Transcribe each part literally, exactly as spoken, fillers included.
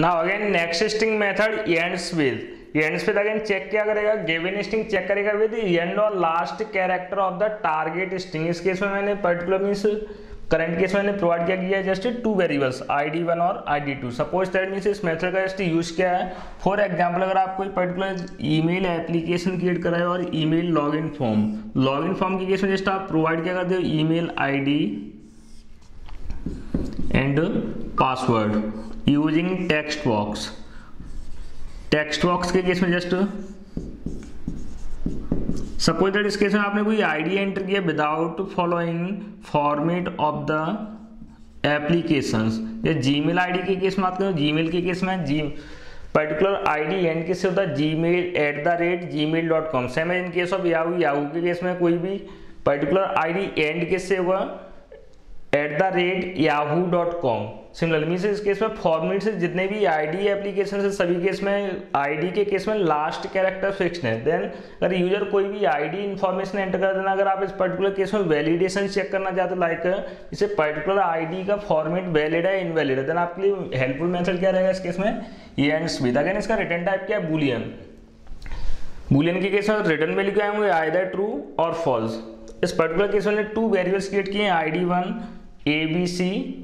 Now again next string method ends with, ends with again check क्या करेगा, given string check करेगा with end और last character of the target string. इस case में मैंने particular means current case में मैंने प्रोवाइड क्या किया है just two variables ID one और ID two. Suppose that means इस मेथड का जस्ट यूज क्या है, फॉर एग्जांपल अगर आप कोई पर्टिकुलर ईमेल एप्लीकेशन क्रिएट कराए और email login form, login form के केस में जस्ट आप प्रोवाइड क्या करते हो email ID and password using text box. Text box के केस में जस्ट सपोज दैट इस केस में आपने कोई आईडी एंटर किया without following format of the applications. ये जीमेल आईडी के केस में बात करें, जीमेल के केस में जी पर्टिकुलर आईडी एंड किससे होता है Gmail at the rate Gmail dot com. Same in case of Yahoo, Yahoo के केस में कोई भी पर्टिकुलर आईडी एंड किससे होगा at the rate Yahoo dot com. Similarly इस केस में फॉर्मेट से जितने भी आईडी एप्लीकेशन है सभी केस में आईडी के केस में लास्ट कैरेक्टर फिक्स्ड है। देन अगर यूजर कोई भी आईडी इन्फॉर्मेशन एंटर कर देना, अगर आप इस पर्टिकुलर केस में वैलिडेशन चेक करना चाहते हो लाइक इसे पर्टिकुलर आईडी का फॉर्मेट वैलिड है इनवैलिड है, देन आपके लिए हेल्पफुल मेथड क्या रहेगा इस केस में एंड्स विद। अगेन इसका रिटर्न टाइप क्या है बूलियन, बूलियन के केस में रिटर्न वैल्यू क्या होंगे आइदर ट्रू और फॉल्स। इस पर्टिकुलर केस में टू वेरिएबल्स क्रिएट किए ID one abc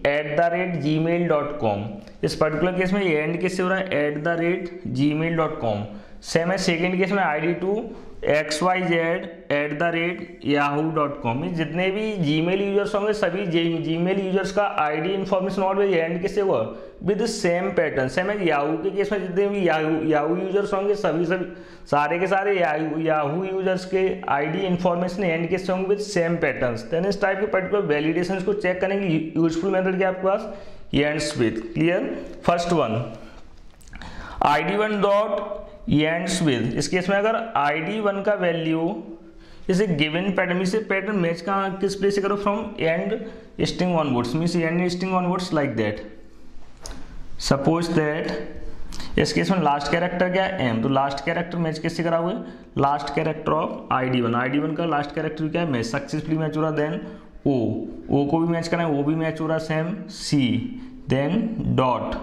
at the rate Gmail dot com. इस पर्टिकुलर केस में एंड किससे हो रहा है at the rate Gmail dot com. Same है सेकेंड केस में ID two X Y Z at the rate Yahoo dot com. जितने भी जी मेल यूजर्स होंगे सभी जी मेल यूजर्स का आईडी इन्फॉर्मेशन ऑलवेज एंड किससे हुआ with same pattern. Same है याहू के केस में जितने भी याहू याहू यूजर्स होंगे सभी सभी सारे के सारे याहू याहू यूजर्स के आईडी इन्फॉर्मेशन एंड किससे होंगे विद सेम पैटर्न्स। देन इस टाइप के पर्टिकुलर वैलिडेशन को चेक करेंगे यूजफुल मेथड के आपके पास ends with. Clear, first one ID one dot ends with. इस केस में अगर आईडी वन का वैल्यू इसे गिवन पैटर्न में से पैटर्न मैच का किस प्लेस से करो from end string onwards means end string onwards like that. Suppose that इस केस में लास्ट कैरेक्टर क्या है एम, तो लास्ट कैरेक्टर मैच किससे करा हुआ है last character of ID one. ID one का लास्ट कैरेक्टर क्या है मैच, सक्सेसफुली मैच हो रहा। देन ओ, ओ को भी मैच करा है, ओ भी मैच हो रहा। Same C, then dot,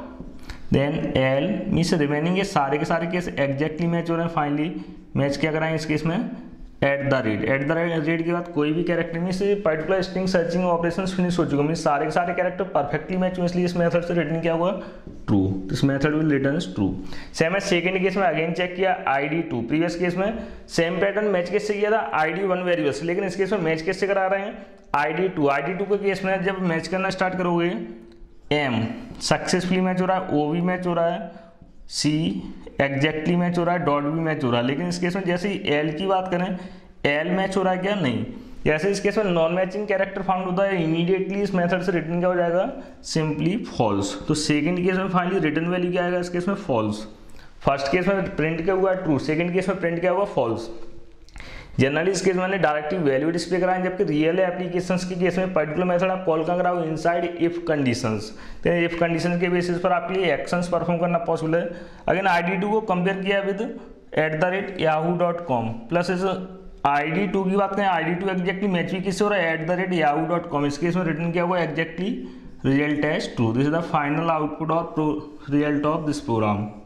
then L means remaining ये सारे के सारे केस एग्जैक्टली मैच हो रहे हैं। फाइनली मैच क्या कराएं इस केस में at the rate, at the rate rate के बाद कोई भी character means particular string searching operation finish हो चुके मीन्स सारे के सारे कैरेक्टर परफेक्टली मैच हुए, इसलिए इस मेथड से रिटर्न क्या हुआ true. This method will return true. Same है सेकेंड केस में अगेन चेक किया आईडी टू, प्रीवियस केस में सेम पैटर्न मैच केस से किया था आईडी वन वेरिएबल्स, लेकिन इस केस में मैच केस से करा रहे हैं आईडी टू। आईडी टू के केस में जब मैच करना स्टार्ट करोगे M सक्सेसफुली मैच हो रहा है, O भी मैच हो रहा है, C एग्जैक्टली मैच हो रहा है, डॉट भी मैच हो रहा है। लेकिन इस केस में जैसे ही L की बात करें L मैच हो रहा है क्या नहीं, जैसे इस केस में नॉन मैचिंग कैरेक्टर फाउंड होता है इमीडिएटली इस मेथड से रिटर्न क्या हो जाएगा सिंपली फॉल्स। तो सेकंड केस में फाइनली रिटर्न वैल्यू क्या आएगा इस केस में फॉल्स। फर्स्ट केस में प्रिंट क्या हुआ ट्रू, सेकेंड केस में प्रिंट क्या हुआ फॉल्स। जनरली इस केस में मैंने डायरेक्टली वैल्यू डिस्प्ले कराएं, जबकि रियल एप्लीकेशंस के केस में पर्टिकुलर मेथड आप कॉल कर रहा हो इनसाइड इफ कंडीशंस। तो इफ कंडीशन के बेसिस पर आपके लिए एक्शंस परफॉर्म करना पॉसिबल है। अगेन आईडी टू को कंपेयर किया with at the rate Yahoo dot com plus इस आईडी टू की बात करें आईडी टू एग्जैक्टली मैच भी किससे हो रहा है at the rate Yahoo dot com. इस केस में रिटर्न क्या हुआ exactly result as true. This is the final output और रिजल्ट ऑफ दिस प्रोग्राम।